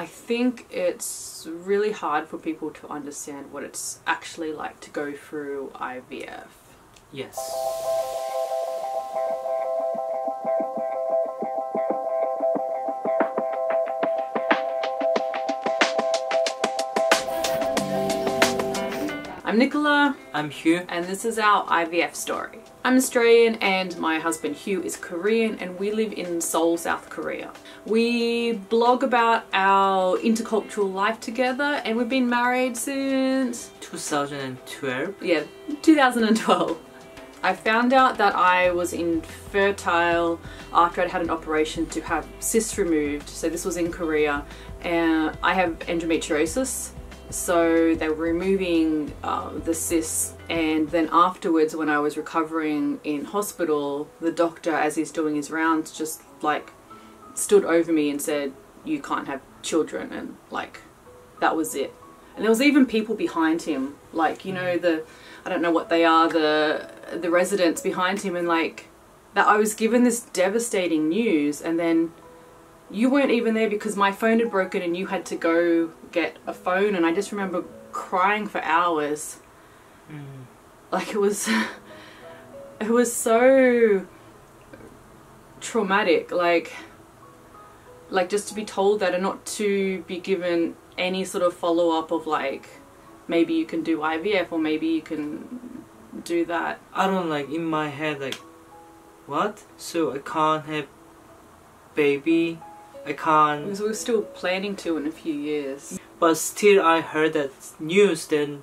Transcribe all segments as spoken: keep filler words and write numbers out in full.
I think it's really hard for people to understand what it's actually like to go through I V F. Yes. I'm Nicola. I'm Hugh. And this is our I V F story. I'm Australian and my husband Hugh is Korean, and we live in Seoul, South Korea. We blog about our intercultural life together, and we've been married since... two thousand twelve? Yeah, two thousand twelve. I found out that I was infertile after I'd had an operation to have cysts removed, so this was in Korea, and I have endometriosis. So they were removing uh, the cysts, and then afterwards when I was recovering in hospital, the doctor, as he's doing his rounds, just like stood over me and said, "You can't have children," and like that was it. And there was even people behind him, like, you know, the, I don't know what they are, the the residents behind him, and like that I was given this devastating news, and then you weren't even there because my phone had broken and you had to go get a phone, and I just remember crying for hours. Mm. Like it was, it was so traumatic, like, like just to be told that and not to be given any sort of follow-up of like, maybe you can do I V F or maybe you can do that. I don't, like, in my head, like, what? So I can't have baby? I can't... Because we were still planning to in a few years. But still I heard that news, then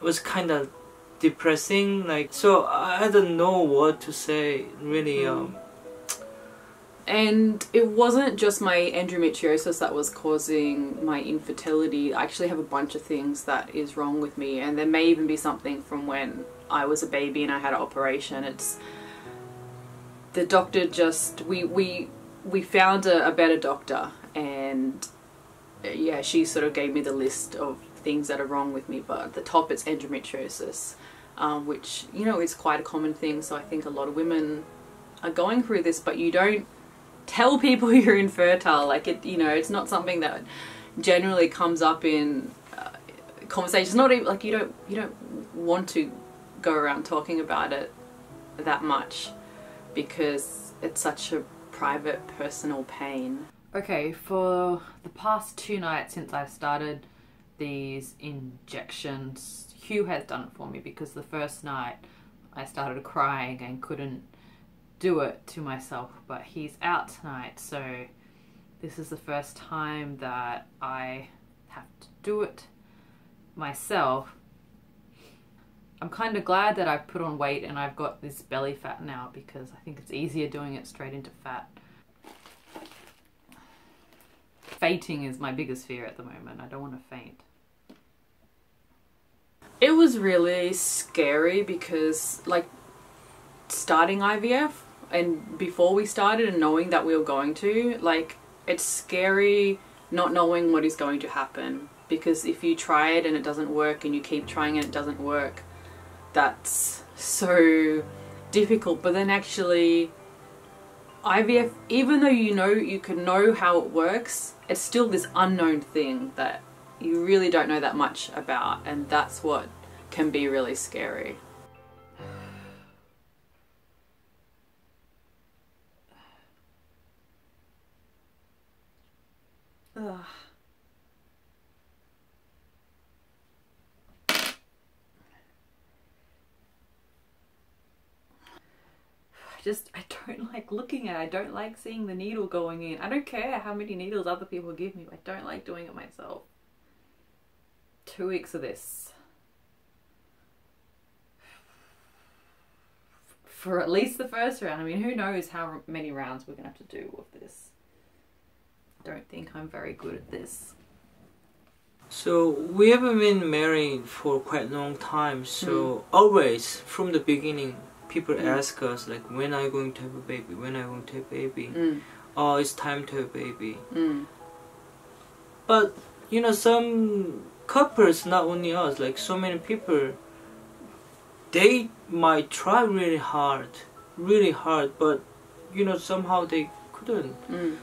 it was kind of depressing, like, so I don't know what to say, really. Mm. Um, and it wasn't just my endometriosis that was causing my infertility. I actually have a bunch of things that is wrong with me, and there may even be something from when I was a baby and I had an operation. It's... the doctor just... we... we we found a, a better doctor, and yeah, she sort of gave me the list of things that are wrong with me, but at the top it's endometriosis, um, which, you know, is quite a common thing, so I think a lot of women are going through this, but you don't tell people you're infertile, like, it, you know, it's not something that generally comes up in uh, conversations, not even, like, you don't, you don't want to go around talking about it that much, because it's such a private, personal pain. Okay, for the past two nights since I started these injections, Hugh has done it for me, because the first night I started crying and couldn't do it to myself, but he's out tonight, so this is the first time that I have to do it myself. I'm kind of glad that I've put on weight and I've got this belly fat now, because I think it's easier doing it straight into fat. Fainting is my biggest fear at the moment. I don't want to faint. It was really scary because, like, starting I V F and before we started and knowing that we were going to, like, it's scary not knowing what is going to happen, because if you try it and it doesn't work and you keep trying and it doesn't work, that's so difficult. But then actually I V F, even though you know you can know how it works, it's still this unknown thing that you really don't know that much about, and that's what can be really scary. Ugh. Just, I don't like looking at it. I don't like seeing the needle going in. I don't care how many needles other people give me. I don't like doing it myself. Two weeks of this. For at least the first round. I mean, who knows how many rounds we're gonna have to do of this. I don't think I'm very good at this. So we haven't been married for quite a long time, so mm. always from the beginning people mm. ask us, like, when are you going to have a baby? When are you going to have a baby? Mm. Oh, it's time to have a baby. Mm. But, you know, some couples, not only us, like so many people, they might try really hard, really hard, but, you know, somehow they couldn't. Mm.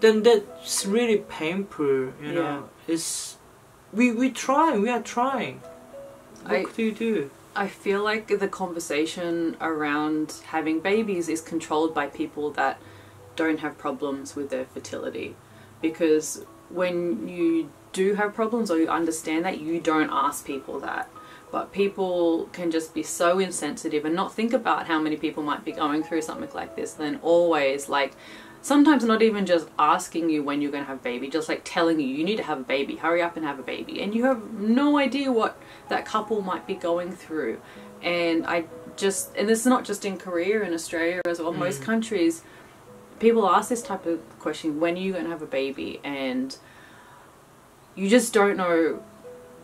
then that's really painful, you know. Yeah. It's we we trying, we are trying. What I, do you do? I feel like the conversation around having babies is controlled by people that don't have problems with their fertility, because when you do have problems or you understand that, you don't ask people that. But people can just be so insensitive and not think about how many people might be going through something like this. Then always, like, sometimes not even just asking you when you're going to have a baby, just like telling you, you need to have a baby, hurry up and have a baby. And you have no idea what that couple might be going through. And I just, and this is not just in Korea, in Australia as well, mm. most countries, people ask this type of question, when are you going to have a baby? And you just don't know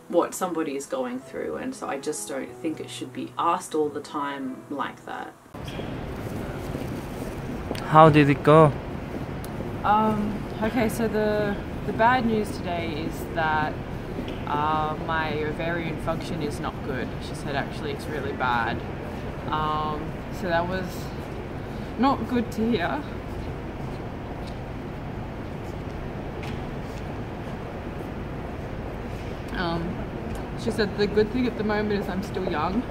what somebody is going through, and so I just don't think it should be asked all the time like that. How did it go? Um, okay, so the the bad news today is that uh, my ovarian function is not good. She said actually it's really bad. Um, so that was not good to hear. Um, she said the good thing at the moment is I'm still young.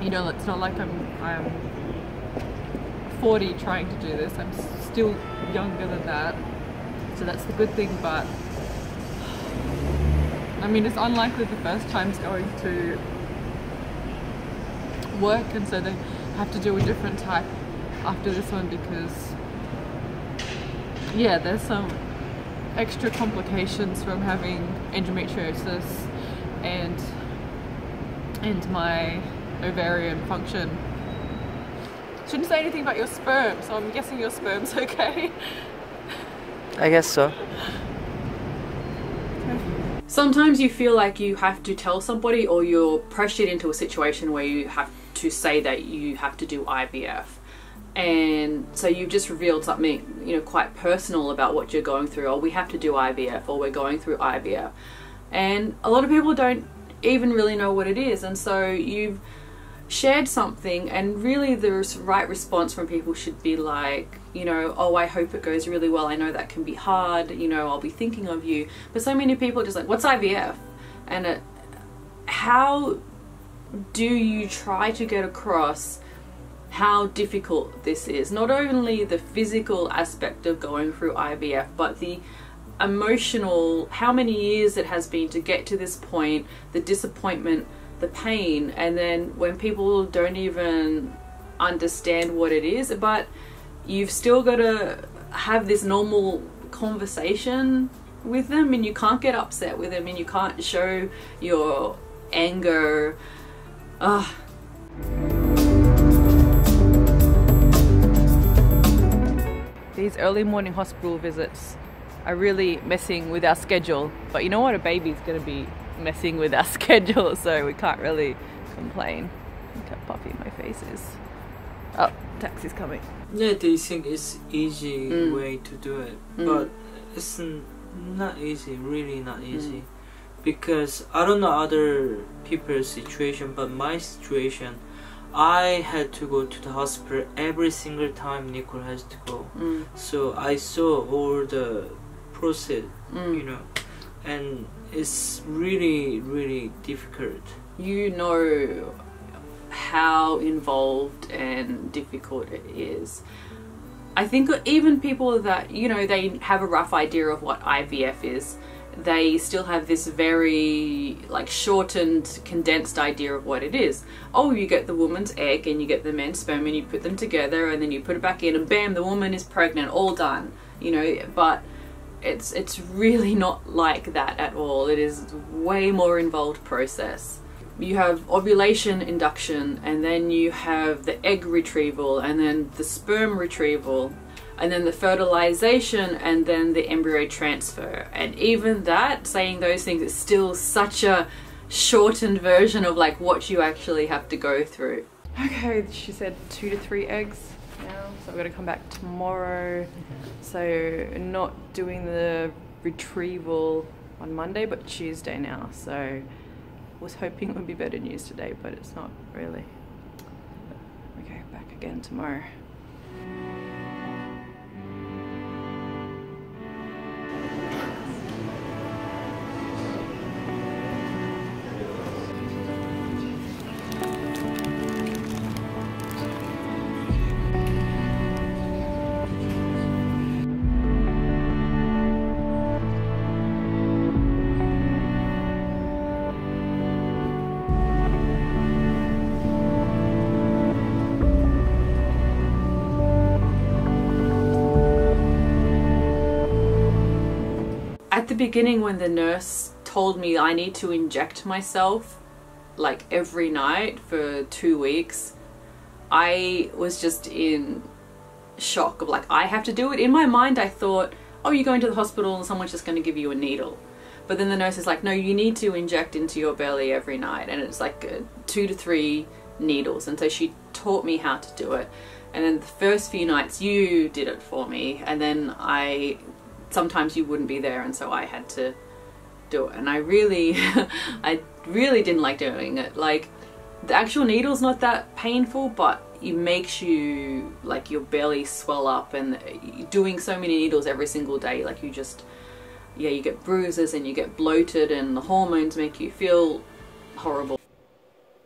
You know, it's not like I'm I'm forty trying to do this. I'm still younger than that, so that's the good thing. But I mean, it's unlikely the first time's going to work, and so they have to do a different type after this one because yeah, there's some extra complications from having endometriosis and and my ovarian function. Shouldn't say anything about your sperm, so I'm guessing your sperm's okay. I guess so. Sometimes you feel like you have to tell somebody, or you're pressured into a situation where you have to say that you have to do I V F. And so you've just revealed something, you know, quite personal about what you're going through, or we have to do I V F, or we're going through I V F. And a lot of people don't even really know what it is. And so you've shared something, and really the right response from people should be like, you know, oh, I hope it goes really well. I know that can be hard. You know, I'll be thinking of you. But so many people are just like, what's I V F? And it, how do you try to get across how difficult this is? Not only the physical aspect of going through I V F, but the emotional, how many years it has been to get to this point, the disappointment, the pain, and then when people don't even understand what it is, but you've still got to have this normal conversation with them, and you can't get upset with them, and you can't show your anger. Ugh. These early morning hospital visits are really messing with our schedule, but you know what, a baby's going to be messing with our schedule, so we can't really complain. Look how puffy my face is. Oh, taxi's coming. Yeah, they think it's easy mm. way to do it, mm. but it's not easy, really not easy. Mm. Because I don't know other people's situation, but my situation, I had to go to the hospital every single time Nicola has to go. Mm. So I saw all the process, mm. you know, and it's really, really difficult. You know how involved and difficult it is. I think even people that, you know, they have a rough idea of what I V F is, they still have this very like shortened, condensed idea of what it is. Oh, you get the woman's egg and you get the man's sperm and you put them together and then you put it back in and bam, the woman is pregnant, all done, you know. But it's it's really not like that at all. It is a way more involved process. You have ovulation induction, and then you have the egg retrieval, and then the sperm retrieval, and then the fertilization, and then the embryo transfer. And even that, saying those things is still such a shortened version of like what you actually have to go through. Okay, she said two to three eggs now, so I'm gonna come back tomorrow. So not doing the retrieval on Monday, but Tuesday now. So was hoping it would be better news today, but it's not really. Okay, back again tomorrow. at the beginning when the nurse told me I need to inject myself like every night for two weeks, I was just in shock of like, I have to do it. In my mind I thought, oh, you go into the hospital and someone's just going to give you a needle, but then the nurse is like, no, you need to inject into your belly every night, and it's like two to three needles. And so she taught me how to do it, and then the first few nights you did it for me, and then I sometimes you wouldn't be there, and so I had to do it. And I really I really didn't like doing it. Like, the actual needle's not that painful, but it makes you, like, your belly swell up, and doing so many needles every single day, like, you just, yeah, you get bruises and you get bloated, and the hormones make you feel horrible.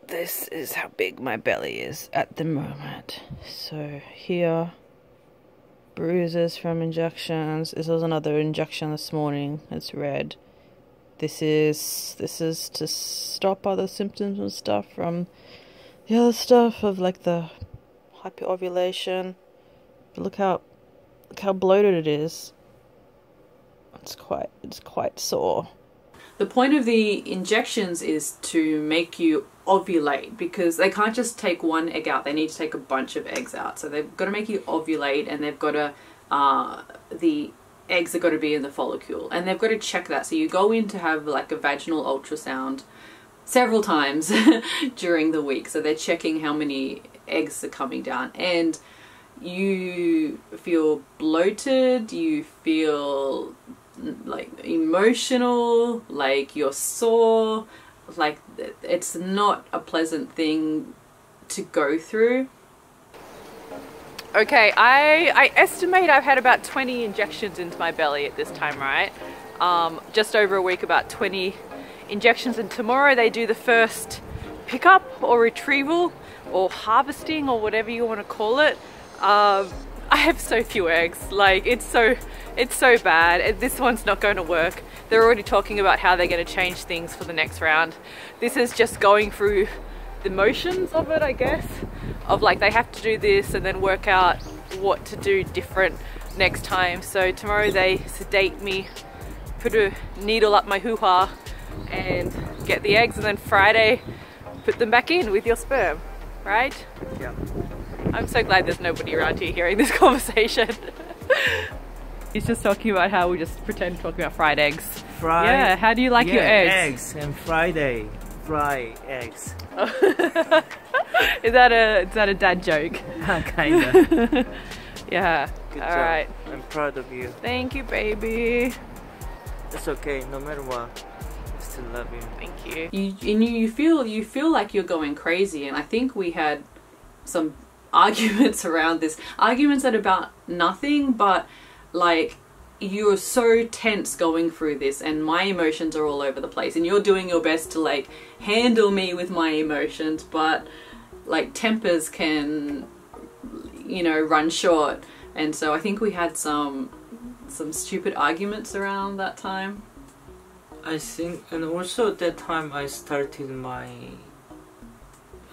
This is how big my belly is at the moment. So here, bruises from injections. This was another injection this morning. It's red. This is this is to stop other symptoms and stuff from the other stuff of like the hyperovulation. But look how look how bloated it is. It's quite it's quite sore. The point of the injections is to make you ovulate, because they can't just take one egg out, they need to take a bunch of eggs out. So they've got to make you ovulate, and they've got to, uh, the eggs are got to be in the follicle, and they've got to check that. So you go in to have like a vaginal ultrasound several times during the week. So they're checking how many eggs are coming down, and you feel bloated, you feel like emotional, like you're sore, like it's not a pleasant thing to go through. Okay, I, I estimate I've had about twenty injections into my belly at this time, right? Um, just over a week, about twenty injections, and tomorrow they do the first pickup or retrieval or harvesting or whatever you want to call it. Um, I have so few eggs, like it's so it's so bad. This one's not going to work. They're already talking about how they're going to change things for the next round. This is just going through the motions of it, I guess, of like they have to do this and then work out what to do different next time. So tomorrow they sedate me, put a needle up my hoo-ha and get the eggs, and then Friday put them back in with your sperm, right? Yeah. I'm so glad there's nobody around here hearing this conversation. He's just talking about how we just pretend talking about fried eggs. Fried? Yeah, how do you like yeah, your eggs? Eggs and Friday. Fry eggs. Oh. Is that a is that a dad joke? Kinda. Yeah. Good All job. Right. I'm proud of you. Thank you, baby. It's okay, no matter what. I still love you. Thank you. You and you feel you feel like you're going crazy, and I think we had some arguments around this, arguments that about nothing, but like you're so tense going through this, and my emotions are all over the place, and you're doing your best to like handle me with my emotions, but like tempers can, you know, run short. And so I think we had some some stupid arguments around that time, I think. And also at that time I started my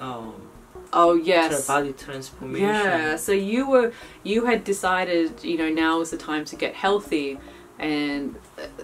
um oh yes, body transformation. Yeah, so you were you had decided, you know, now is the time to get healthy, and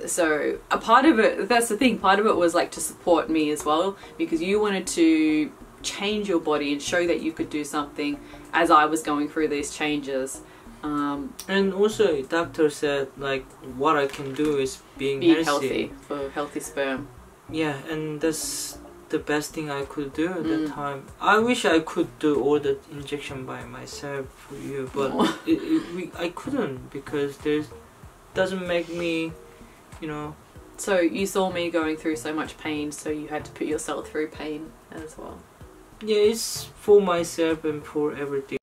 so a part of it, that's the thing, part of it was like to support me as well, because you wanted to change your body and show that you could do something as I was going through these changes. Um, and also doctor said like what I can do is being be healthy. healthy for healthy sperm. Yeah, and that's the best thing I could do at mm. that time. I wish I could do all the injection by myself for you, but oh. it, it, we, I couldn't, because there's doesn't make me, you know. So you saw me going through so much pain, so you had to put yourself through pain as well. Yeah, it's for myself and for everything.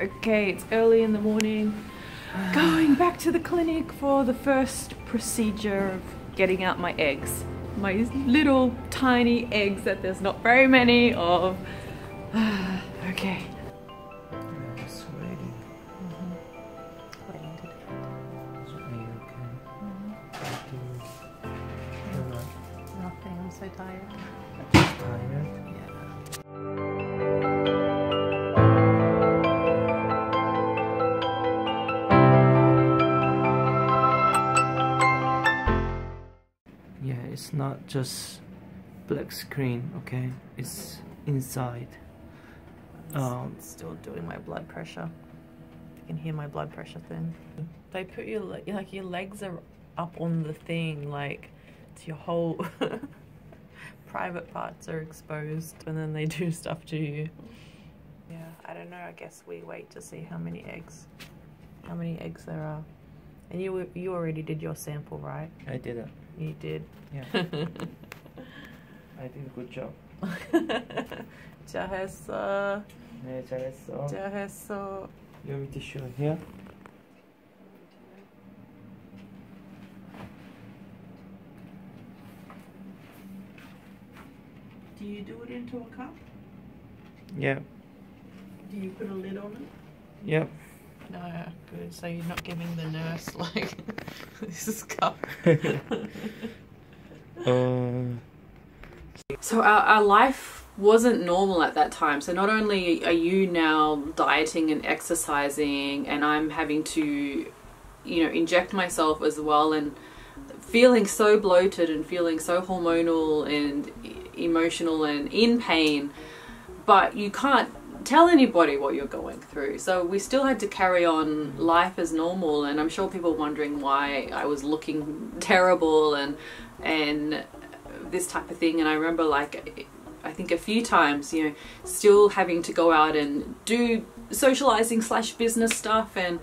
Okay, it's early in the morning. Going back to the clinic for the first procedure of getting out my eggs. My little tiny eggs that there's not very many of. Okay. I'm just waiting. Mm-hmm. Waiting to do it. Are you okay? Mm-hmm. You're not. Nothing, I'm so tired. I'm tired? Yeah. not just black screen, okay? It's inside. Um, it's still doing my blood pressure. I can hear my blood pressure thing. They put your, like, your legs are up on the thing, like, it's your whole private parts are exposed, and then they do stuff to you. Yeah, I don't know, I guess we wait to see how many eggs, how many eggs there are. And you you already did your sample, right? I did it. You did? Yeah. I did a good job. 잘했어. 네, 잘했어. 잘했어. You want me to show here? Do you do it into a cup? Yeah. Do you put a lid on it? Yep. No, good. So you're not giving the nurse, like, this is cup. um. So our, our life wasn't normal at that time. So not only are you now dieting and exercising, and I'm having to, you know, inject myself as well, and feeling so bloated and feeling so hormonal and emotional and in pain, but you can't tell anybody what you're going through. So we still had to carry on life as normal, and I'm sure people wondering why I was looking terrible and and this type of thing. And I remember, like, I think a few times, you know, still having to go out and do socializing slash business stuff, and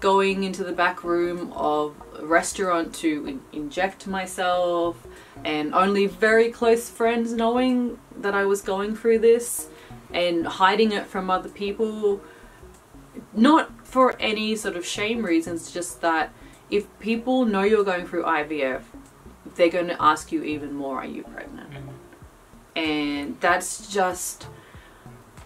going into the back room of a restaurant to in inject myself, and only very close friends knowing that I was going through this, and hiding it from other people, not for any sort of shame reasons, just that if people know you're going through I V F, they're going to ask you even more, are you pregnant? Mm-hmm. And that's just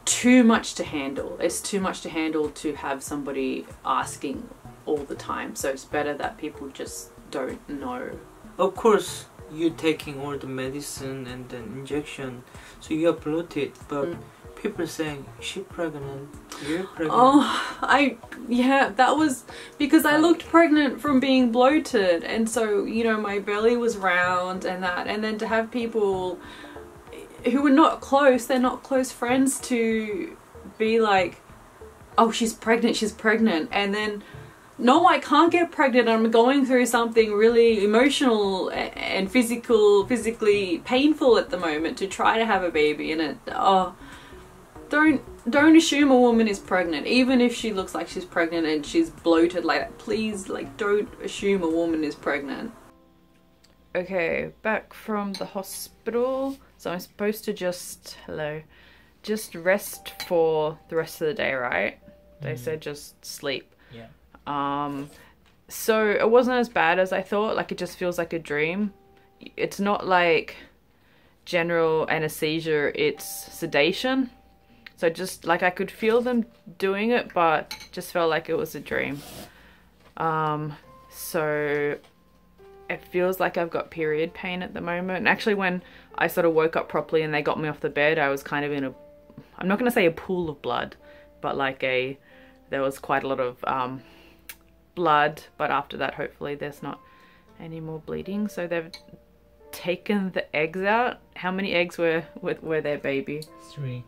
too much to handle. It's too much to handle to have somebody asking all the time, so it's better that people just don't know. Of course, you're taking all the medicine and the injection, so you're bloated, but mm. people saying, she's pregnant, you're pregnant. Oh, I, yeah, that was because I looked pregnant from being bloated, and so, you know, my belly was round and that, and then to have people who were not close, they're not close friends, to be like, oh, she's pregnant, she's pregnant, and then, no, I can't get pregnant, I'm going through something really emotional and physical, physically painful at the moment to try to have a baby, and it, oh, don't don't assume a woman is pregnant, even if she looks like she's pregnant and she's bloated like that. Please, like, don't assume a woman is pregnant. Okay, back from the hospital, so I'm supposed to just hello just rest for the rest of the day, right? Mm-hmm. They said just sleep. Yeah. Um so it wasn't as bad as I thought. Like, it just feels like a dream. It's not like general anesthesia, it's sedation. So just, like, I could feel them doing it, but just felt like it was a dream. Um, so it feels like I've got period pain at the moment. And actually, when I sort of woke up properly and they got me off the bed, I was kind of in a, I'm not going to say a pool of blood, but like a, there was quite a lot of um, blood. But after that, hopefully there's not any more bleeding. So they've taken the eggs out. How many eggs were, were, were there, baby? Three.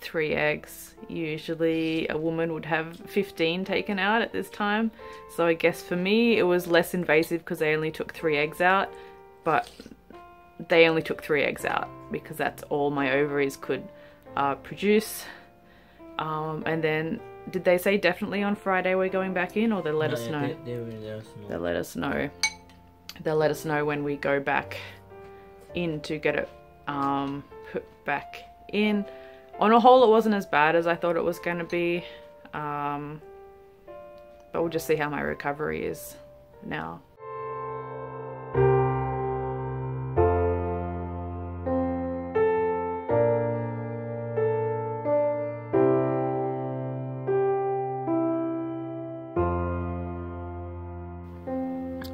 Three eggs. Usually a woman would have fifteen taken out at this time, so I guess for me it was less invasive because they only took three eggs out, but they only took three eggs out because that's all my ovaries could uh, produce. Um, and then did they say definitely on Friday we're going back in, or they let no, us know? They, they will let us know. They'll let us know. They'll let us know when we go back in to get it um, put back in. On a whole, it wasn't as bad as I thought it was going to be, um, but we'll just see how my recovery is now.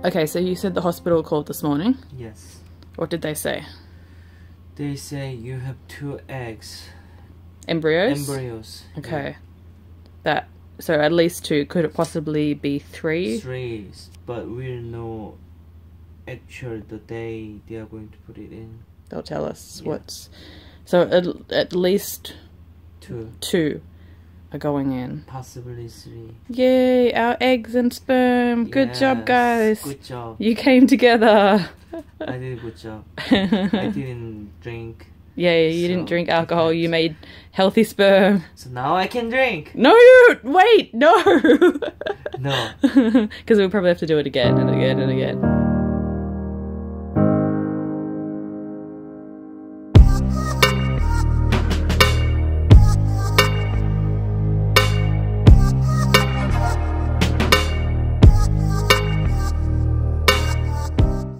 Okay, so you said the hospital called this morning? Yes. What did they say? They say you have two eggs. Embryos? Embryos. Okay. Yeah. That, so at least two. Could it possibly be three? Three, but we don't know actual the day they are going to put it in. They'll tell us yeah. what's... So at, at least two. two are going in. Possibly three. Yay, our eggs and sperm. Yes, good job, guys. Good job. You came together. I did a good job. I didn't drink. Yeah, yeah you so didn't drink alcohol. You made healthy sperm. So now I can drink. No, you wait, no. No. Because we'll probably have to do it again and again and again.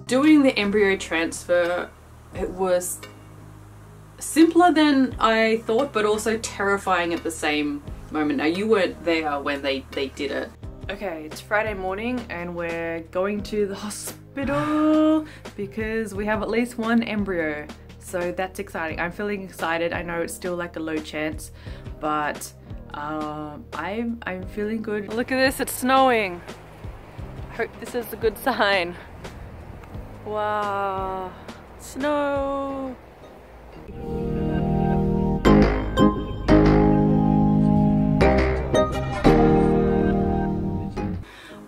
Doing the embryo transfer, it was simpler than I thought, but also terrifying at the same moment. Now, you weren't there when they, they did it. Okay, it's Friday morning and we're going to the hospital because we have at least one embryo. So that's exciting. I'm feeling excited. I know it's still like a low chance, but um, I'm, I'm feeling good. Look at this, it's snowing. I hope this is a good sign. Wow, snow!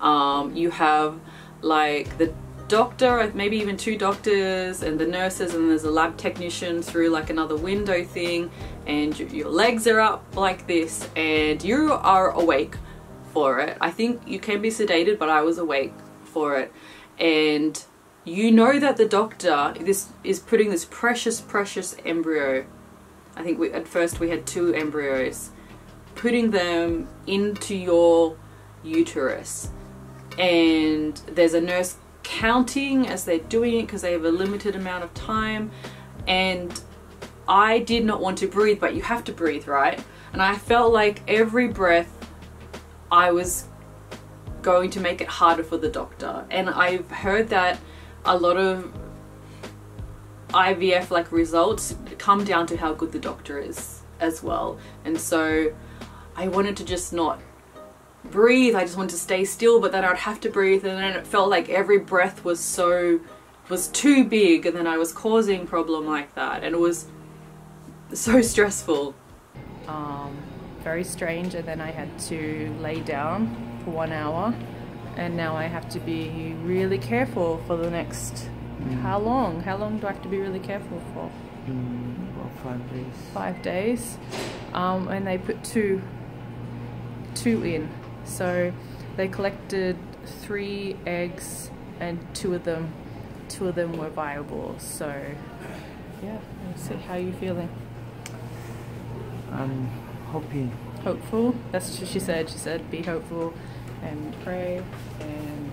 Um, you have like the doctor, maybe even two doctors and the nurses, and there's a lab technician through like another window thing, and your legs are up like this and you are awake for it. I think you can be sedated, but I was awake for it. And you know that the doctor this is putting this precious, precious embryo. I think we, at first we had two embryos, putting them into your uterus. And there's a nurse counting as they're doing it because they have a limited amount of time. And I did not want to breathe, but you have to breathe, right? And I felt like every breath I was going to make it harder for the doctor. And I've heard that a lot of I V F like results come down to how good the doctor is as well. And so I wanted to just not breathe. I just wanted to stay still, but then I'd have to breathe. And then it felt like every breath was so, was too big. And then I was causing a problem like that. And it was so stressful. Um, very strange. And then I had to lay down for one hour. And now I have to be really careful for the next, mm. how long? How long do I have to be really careful for? Mm, well, five days. Five days. Um, and they put two, two in. So they collected three eggs and two of them, two of them were viable. So yeah, let's see how you're feeling. I'm hoping. Hopeful? That's what she said. She said, be hopeful. And pray and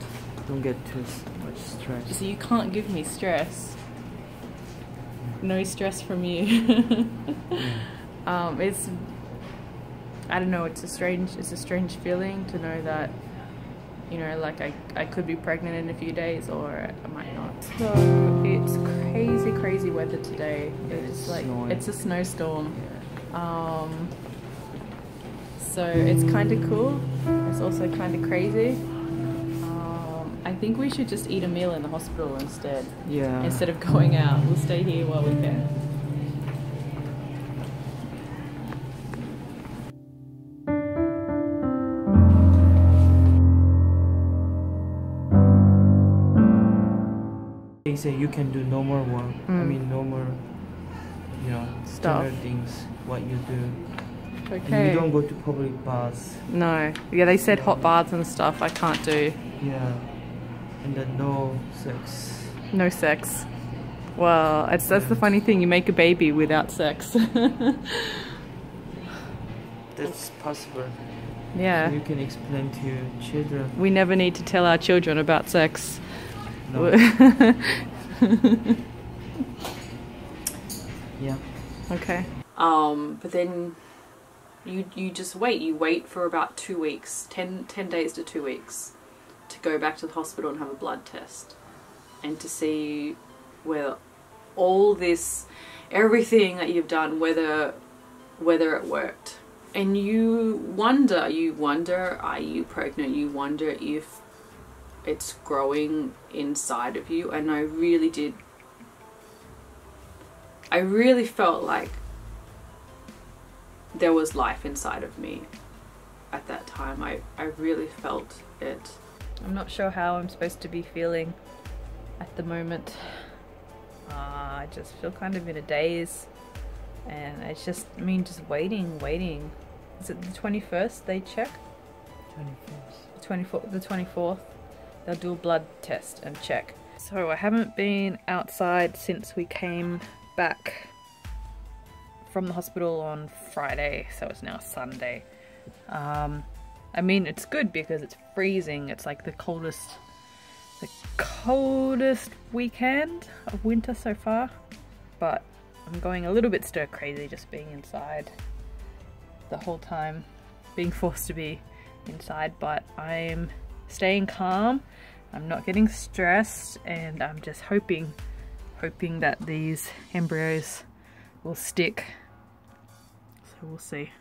don't get too much stress. So you can't give me stress. No stress from you. um, it's I don't know. It's a strange. It's a strange feeling to know that you know, like I I could be pregnant in a few days or I might not. So it's crazy, crazy weather today. It's, it's like snowing. It's a snowstorm. Yeah. Um, so it's kind of cool. It's also kind of crazy. Um, I think we should just eat a meal in the hospital instead. Yeah. Instead of going out, we'll stay here while we can. They say you can do no more work. Mm. I mean, no more, you know, standard things. What you do. Okay. And you don't go to public baths. No. Yeah, they said hot baths and stuff I can't do. Yeah. And then no sex. No sex. Well, it's, that's yeah. the funny thing. You make a baby without sex. That's possible. Yeah. So you can explain to your children. We never need to tell our children about sex. No. Yeah. Okay. Um, but then... You, you just wait, you wait for about two weeks, ten, ten days to two weeks to go back to the hospital and have a blood test and to see whether all this, everything that you've done, whether, whether it worked. And you wonder, you wonder, are you pregnant? You wonder if it's growing inside of you. And I really did, I really felt like there was life inside of me at that time. I, I really felt it. I'm not sure how I'm supposed to be feeling at the moment. Uh, I just feel kind of in a daze, and it's just, I mean, just waiting, waiting. Is it the twenty-first they check? twenty-first. The twenty-fourth. They'll do a blood test and check. So I haven't been outside since we came back from the hospital on Friday, so it's now Sunday. Um, I mean, it's good because it's freezing. It's like the coldest, the coldest weekend of winter so far. But I'm going a little bit stir crazy just being inside the whole time, being forced to be inside. But I'm staying calm. I'm not getting stressed, and I'm just hoping, hoping that these embryos will stick. So we'll see.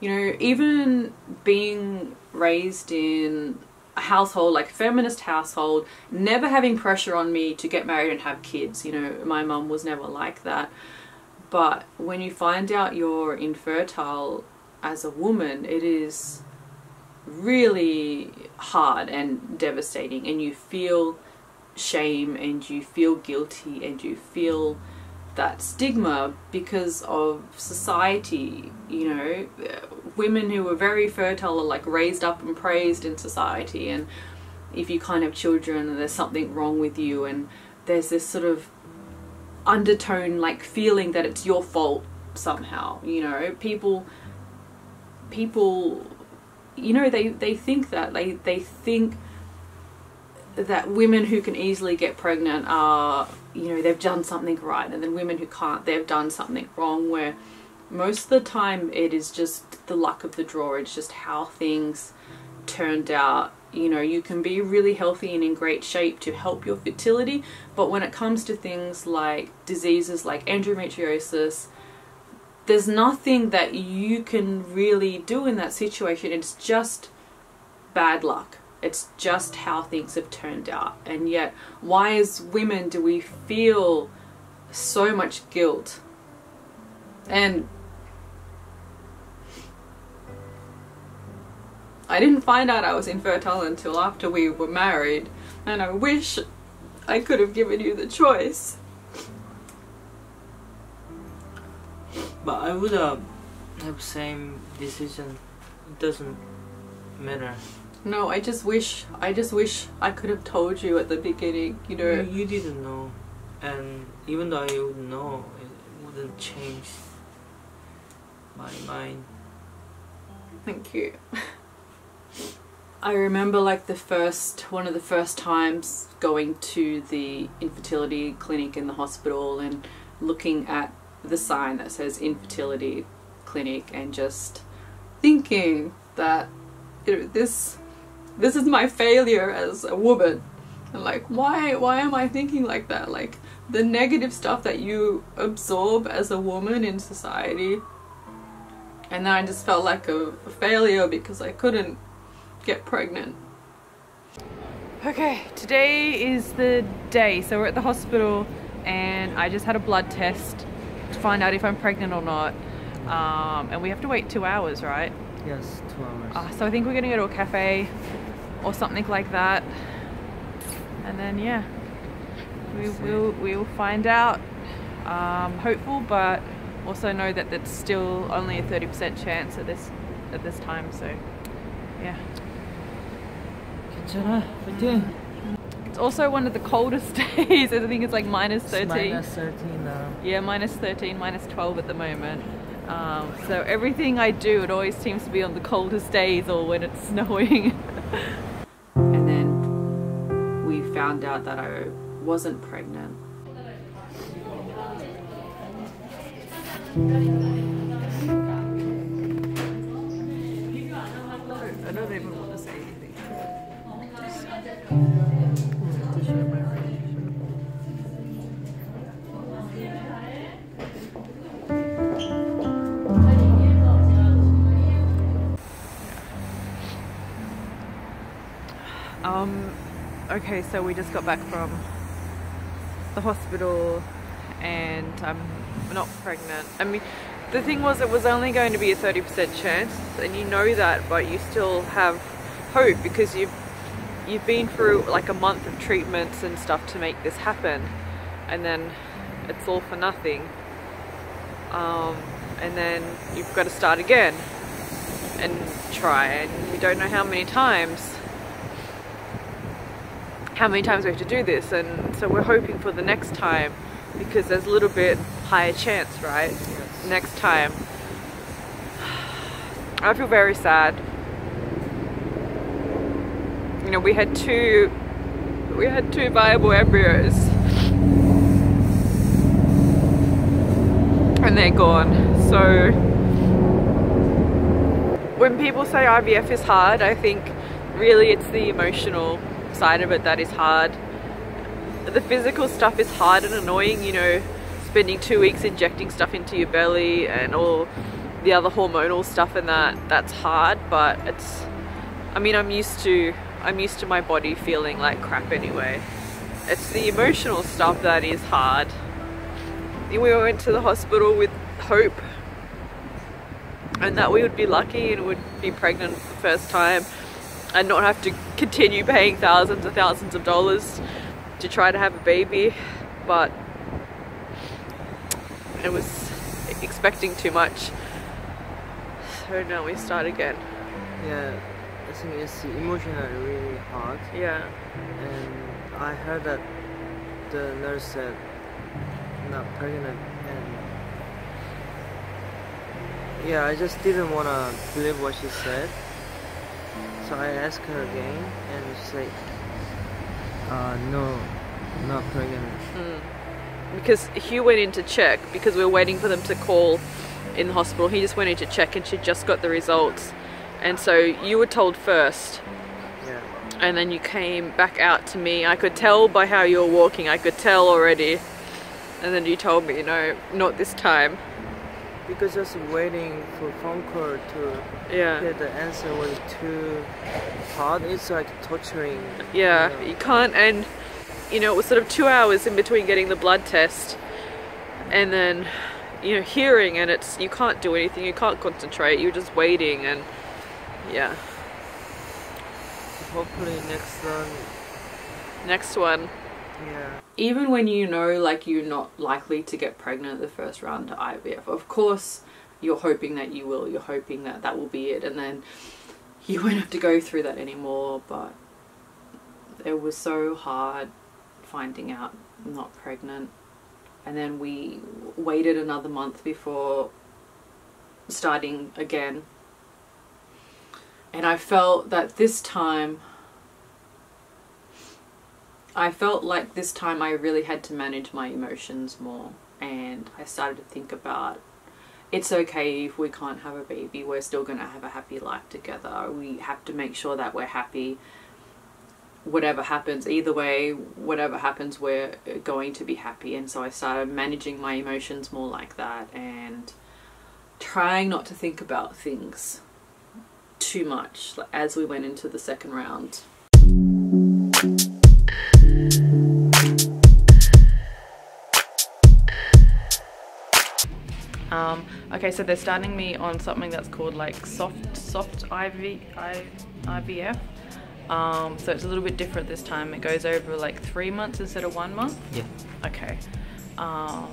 You know, even being raised in a household, like a feminist household, never having pressure on me to get married and have kids, you know, my mum was never like that. But when you find out you're infertile as a woman, it is really hard and devastating, and you feel shame and you feel guilty and you feel that stigma because of society. You know, women who are very fertile are like raised up and praised in society, and if you can't have children, there's something wrong with you, and there's this sort of undertone, like feeling that it's your fault somehow. You know, people people you know, they they think that they they think that women who can easily get pregnant are, you know, they've done something right, and then women who can't, they've done something wrong, where most of the time it is just the luck of the draw. It's just how things turned out. You know, you can be really healthy and in great shape to help your fertility, but when it comes to things like diseases like endometriosis, there's nothing that you can really do in that situation. It's just bad luck. It's just how things have turned out. And yet, why as women do we feel so much guilt? And I didn't find out I was infertile until after we were married, and I wish I could have given you the choice. But I would uh, have the same decision. It doesn't matter. No, I just wish, I just wish I could have told you at the beginning, you know. You, you didn't know, and even though I would know, it wouldn't change my mind. Thank you. I remember like the first, one of the first times going to the infertility clinic in the hospital and looking at the sign that says infertility clinic and just thinking that, you know, this... this is my failure as a woman. And like, why, why am I thinking like that? Like, the negative stuff that you absorb as a woman in society. And then I just felt like a failure because I couldn't get pregnant. Okay, today is the day. So we're at the hospital and I just had a blood test to find out if I'm pregnant or not. Um, and we have to wait two hours, right? Yes, two hours. Uh, so I think we're gonna go to a cafe or something like that, and then yeah, we will we will find out. Um, hopeful, but also know that that's still only a thirty percent chance at this at this time. So yeah. It's also one of the coldest days. I think it's like minus thirteen. Minus thirteen now. Yeah, minus thirteen, minus twelve at the moment. Um, so everything I do, it always seems to be on the coldest days or when it's snowing. And then we found out that I wasn't pregnant. I don't even want to say anything. Um, okay, so we just got back from the hospital and I'm not pregnant. I mean, the thing was, it was only going to be a thirty percent chance, and you know that, but you still have hope because you've you've been through like a month of treatments and stuff to make this happen, and then it's all for nothing. Um, and then you've got to start again and try, and we don't know how many times how many times we have to do this. And so we're hoping for the next time, because there's a little bit higher chance, right? Yes. Next time. I feel very sad. You know, we had two we had two viable embryos and they're gone. So when people say I V F is hard, I think really it's the emotional side of it that is hard. The physical stuff is hard and annoying, you know, spending two weeks injecting stuff into your belly and all the other hormonal stuff and that, that's hard. But it's, I mean, I'm used to I'm used to my body feeling like crap anyway. It's the emotional stuff that is hard. We went to the hospital with hope and that we would be lucky and would be pregnant for the first time and not have to continue paying thousands and thousands of dollars to try to have a baby. But it was expecting too much, so now we start again. Yeah, I think it's emotionally really hard. Yeah, and I heard that the nurse said not pregnant, and yeah, I just didn't want to believe what she said. So I asked her again, and she said, uh, no, not pregnant. Mm. Because Hugh went in to check, because we were waiting for them to call in the hospital. He just went in to check, and she just got the results. And so you were told first. Yeah. And then you came back out to me. I could tell by how you were walking. I could tell already. And then you told me, no, not this time. Because just waiting for phone call to yeah. get the answer was too hard. It's like torturing. Yeah, you know. You can't, and you know, it was sort of two hours in between getting the blood test and then, you know, hearing, and it's, you can't do anything, you can't concentrate, you're just waiting, and yeah. Hopefully next one. Next one. Yeah. Even when you know like you're not likely to get pregnant the first round to I V F, of course you're hoping that you will, you're hoping that that will be it, and then you won't have to go through that anymore. But it was so hard finding out I'm not pregnant, and then we waited another month before starting again, and I felt that this time I felt like this time I really had to manage my emotions more, and I started to think about, it's okay if we can't have a baby, we're still going to have a happy life together. We have to make sure that we're happy. Whatever happens, either way, whatever happens, we're going to be happy. And so I started managing my emotions more like that, and trying not to think about things too much as we went into the second round. Um, okay, so they're starting me on something that's called like soft soft I V F. Um, so it's a little bit different this time. It goes over like three months instead of one month. Yeah. Okay. Um,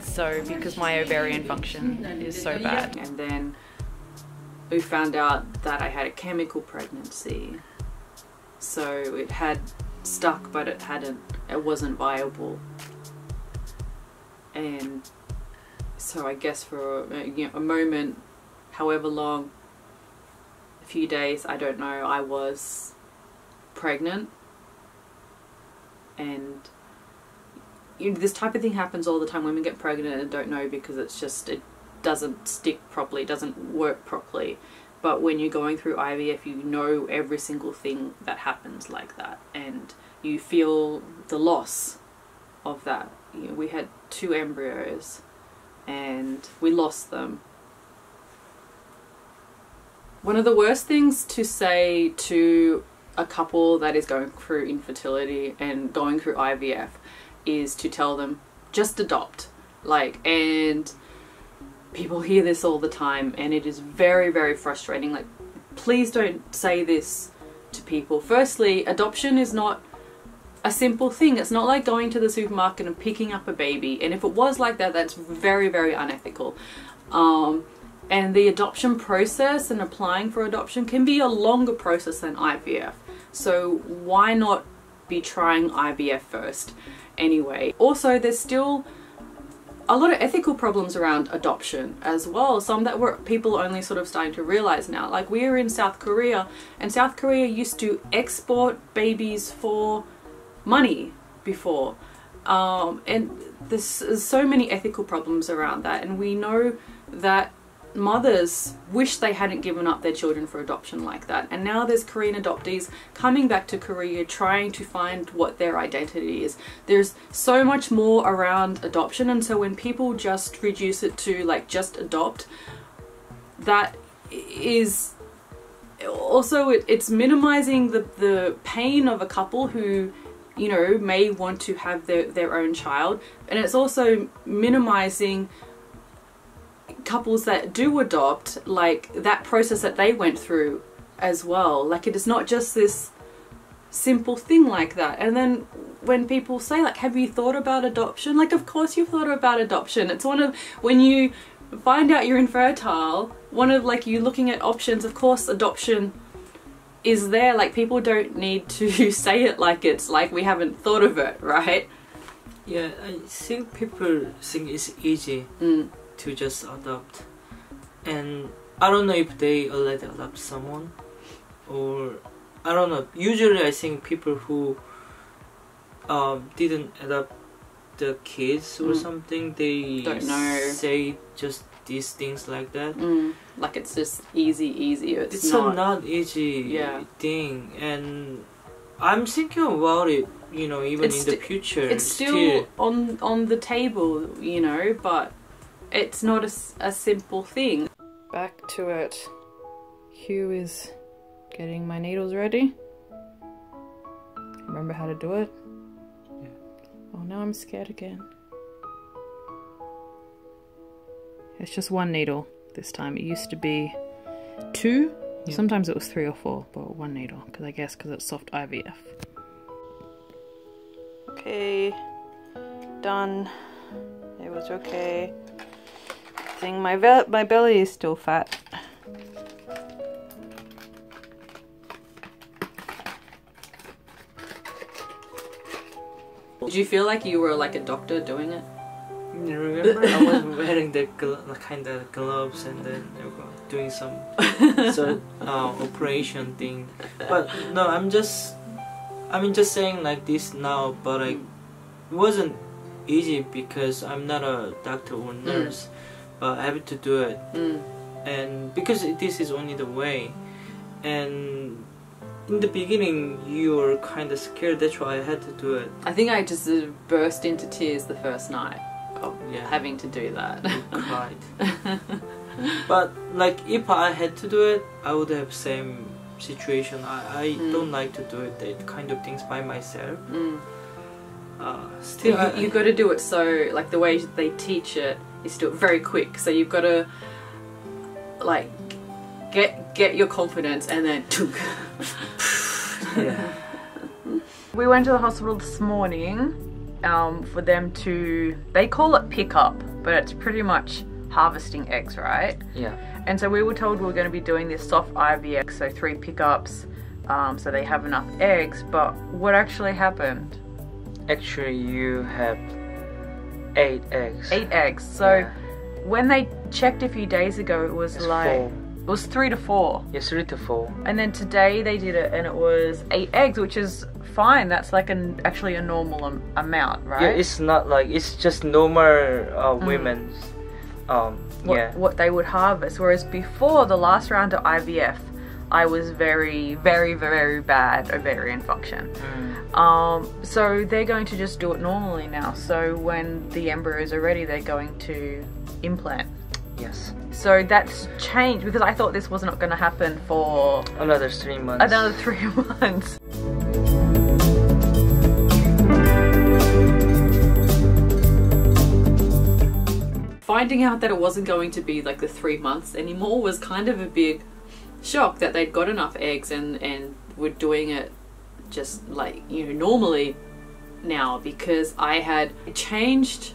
so because my ovarian function is so bad, and then we found out that I had a chemical pregnancy. So it had stuck, but it hadn't. It wasn't viable, and. So I guess for a, you know, a moment, however long, a few days, I don't know, I was pregnant. And you know, this type of thing happens all the time. Women get pregnant and don't know, because it's just, it doesn't stick properly, it doesn't work properly. But when you're going through I V F, you know every single thing that happens like that, and you feel the loss of that. You know, we had two embryos. And we lost them. One of the worst things to say to a couple that is going through infertility and going through I V F is to tell them, just adopt. Like, and people hear this all the time, and it is very, very frustrating. Like, please don't say this to people. Firstly, adoption is not a simple thing. It's not like going to the supermarket and picking up a baby. And if it was like that, that's very, very unethical. Um, and the adoption process and applying for adoption can be a longer process than I V F. So why not be trying I V F first anyway? Also, there's still a lot of ethical problems around adoption as well, some that were people only sort of starting to realize now. Like, we're in South Korea, and South Korea used to export babies for money before, um, and there's, there's so many ethical problems around that, and we know that mothers wish they hadn't given up their children for adoption like that. And now there's Korean adoptees coming back to Korea trying to find what their identity is. There's so much more around adoption, and so when people just reduce it to like just adopt, that is also it, it's minimizing the, the pain of a couple who, you know, may want to have their, their own child, and it's also minimizing couples that do adopt, like that process that they went through as well. Like, it is not just this simple thing like that. And then when people say, like, have you thought about adoption? Like, of course you've thought about adoption. It's one of, when you find out you're infertile, one of like you looking at options, of course adoption is there. Like, people don't need to say it like it's like we haven't thought of it, right? Yeah, I think people think it's easy mm. to just adopt, and I don't know if they already adopt someone, or I don't know. Usually I think people who uh, didn't adopt the kids or mm. something, they don't know, say just these things like that. Mm. Like, it's just easy, easy. It's, it's not, a not easy yeah. thing, and I'm thinking about it, you know, even it's in the future. It's still, still on on the table, you know, but it's not a, a simple thing. Back to it. Hugh is getting my needles ready. Remember how to do it? Yeah. Oh, now I'm scared again. It's just one needle this time. It used to be two. Yeah. Sometimes it was three or four, but one needle. Because I guess because it's soft I V F. Okay. Done. It was okay. My ve my belly is still fat. Did you feel like you were like a doctor doing it? You remember, I was wearing the kind of gloves and then doing some sort of, uh, operation thing. But no, I'm just, I mean, just saying like this now. But I, it wasn't easy because I'm not a doctor or nurse. Mm. But I have to do it, mm. and because this is only the way. And in the beginning you were kind of scared, that's why I had to do it. I think I just burst into tears the first night of yeah. having to do that. You cried. But like, if I had to do it, I would have same situation. I, I mm. don't like to do it, that kind of things by myself. Mm. Uh, still, you, I, you got to do it, so like the way they teach it, you do it very quick, so you've got to like get get your confidence and then yeah. We went to the hospital this morning um, for them to, they call it pickup, but it's pretty much harvesting eggs, right? Yeah. And so we were told we were going to be doing this soft I V F, so three pickups, um, so they have enough eggs. But what actually happened? Actually, you have eight eggs. Eight eggs. So yeah. when they checked a few days ago, it was it's like four. It was three to four. Yes, three to four. And then today they did it, and it was eight eggs, which is fine. That's like an actually a normal um, amount, right? Yeah, it's not like it's just normal uh, women's. Mm. Um, what, yeah. What they would harvest. Whereas before the last round of I V F, I was very, very, very bad ovarian function. Mm. Um, so they're going to just do it normally now. So when the embryos are ready, they're going to implant. Yes. So that's changed because I thought this was not going to happen for another three months. Another three months. Finding out that it wasn't going to be like the three months anymore was kind of a big shock, that they'd got enough eggs and, and were doing it just like, you know, normally now, because I had changed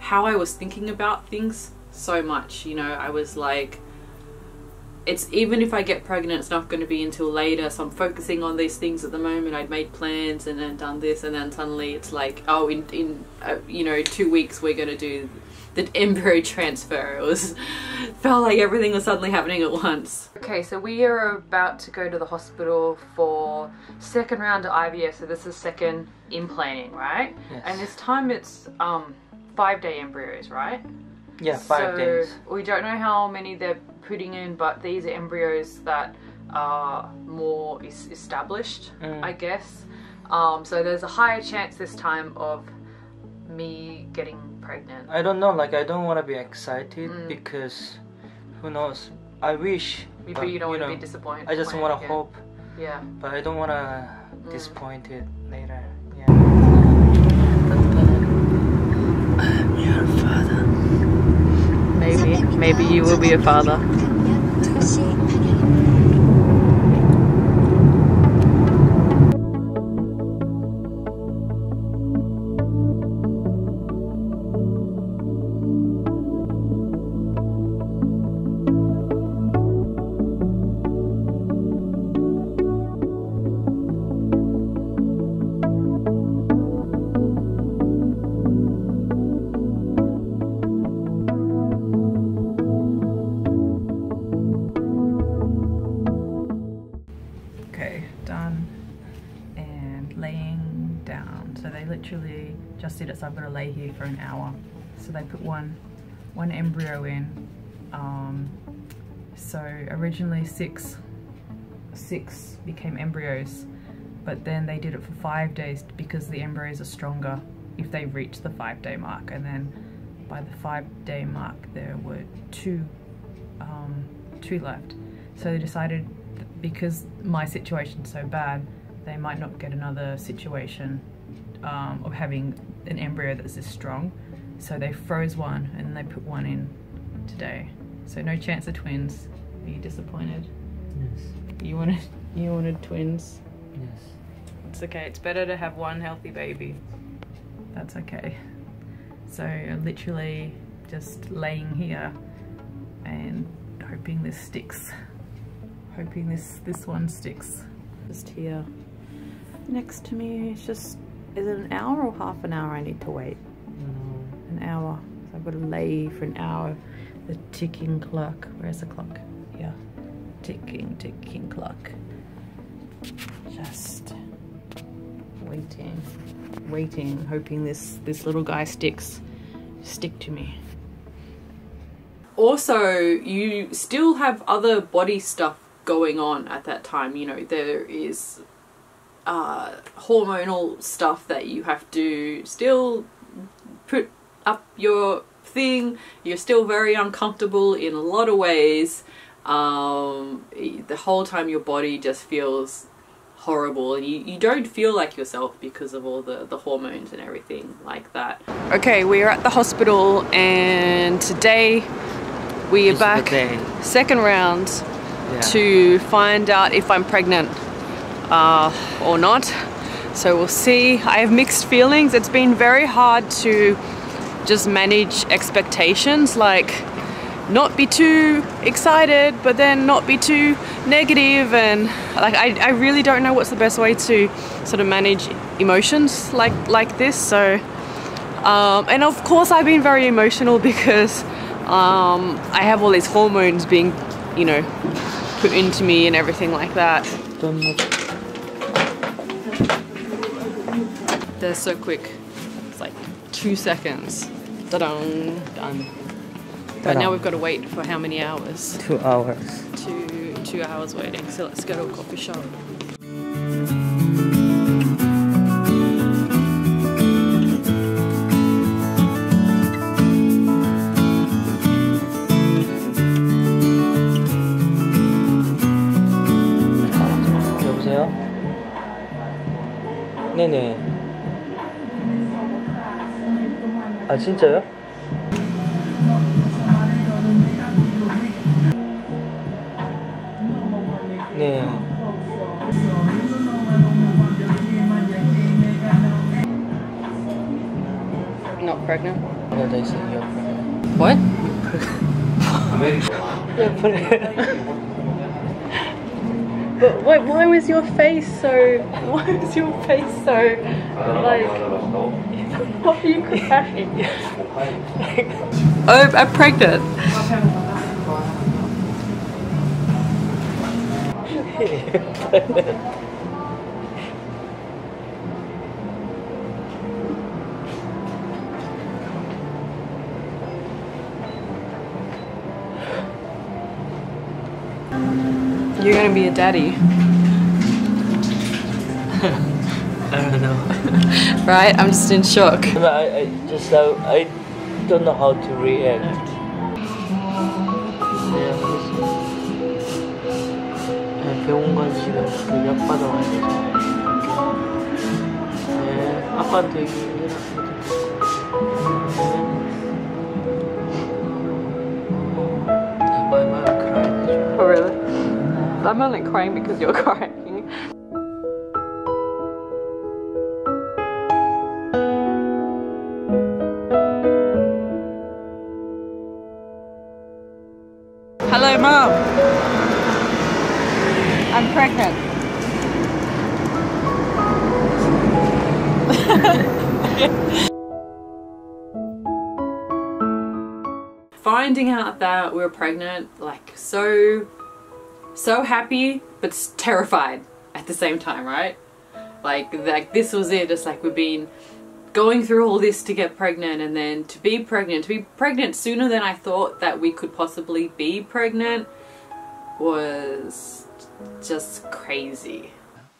how I was thinking about things so much. You know, I was like, it's even if I get pregnant, it's not going to be until later. So I'm focusing on these things at the moment. I'd made plans and then done this, and then suddenly it's like, oh, in, in uh, you know, two weeks we're going to do the embryo transfer. It was felt like everything was suddenly happening at once. Okay, so we are about to go to the hospital for second round of I V F. So this is second implanting, right? Yes. And this time it's um five day embryos, right? Yeah, five so days. We don't know how many they're putting in, but these are embryos that are more is established, mm. I guess. Um, so there's a higher chance this time of me getting pregnant. I don't know, like I don't want to be excited, mm. because who knows, I wish, but, but you don't want to be disappointed. I just want to hope, yeah, but I don't want to mm. disappoint it later. Yeah. I'm your father. Maybe, maybe you will be a father. Literally just did it, so I've got to lay here for an hour. So they put one one embryo in. Um, so originally six six became embryos, but then they did it for five days because the embryos are stronger if they reach the five day mark. And then by the five day mark there were two um, two left. So they decided that because my situation's so bad, they might not get another situation Um, of having an embryo that's this strong, so they froze one and they put one in today. So no chance of twins. Are you disappointed? Yes. You wanted you wanted twins? Yes. It's okay. It's better to have one healthy baby. That's okay. So I'm literally just laying here and hoping this sticks. Hoping this this one sticks. Just here next to me. It's just. Is it an hour or half an hour I need to wait? Mm. An hour. So I've got to lay for an hour. The ticking clock. Where's the clock? Yeah. Ticking, ticking clock. Just waiting, waiting, hoping this, this little guy sticks. Stick to me. Also, you still have other body stuff going on at that time. You know, there is... Uh, hormonal stuff that you have to still put up your thing. You're still very uncomfortable in a lot of ways. Um, the whole time your body just feels horrible and you, you don't feel like yourself because of all the, the hormones and everything like that. Okay, we are at the hospital and today we are it's back second round, yeah. To find out if I'm pregnant. Uh, or not, so we'll see. I have mixed feelings. It's been very hard to just manage expectations, like not be too excited but then not be too negative, and like I, I really don't know what's the best way to sort of manage emotions like like this. So um, and of course I've been very emotional because um, I have all these hormones being, you know, put into me and everything like that. Don't look. They're so quick. It's like two seconds. Da-dun, done. But now we've got to wait for how many hours? Two hours. Two, two hours waiting. So let's go to a coffee shop. 네네. 아 진짜요? 네. Not pregnant? No, they say you're pregnant. What? You're pregnant. But why, why was your face so? Why was your face so like? What are you crying? Like, oh, I'm pregnant. You're gonna be a daddy. I don't know. Right? I'm just in shock. I, I just I, I don't know how to react. 병원 가기 싫어. 우리 아빠도 와야 돼. 네, 아빠한테 얘기해. 아빠의 마음 crying. Oh really? I'm only crying because you're crying. Hello, Mom. I'm pregnant. Finding out that we were pregnant, like, so... so happy, but terrified at the same time, right? Like, like this was it. It's like we've been going through all this to get pregnant, and then to be pregnant, to be pregnant sooner than I thought that we could possibly be pregnant was just crazy.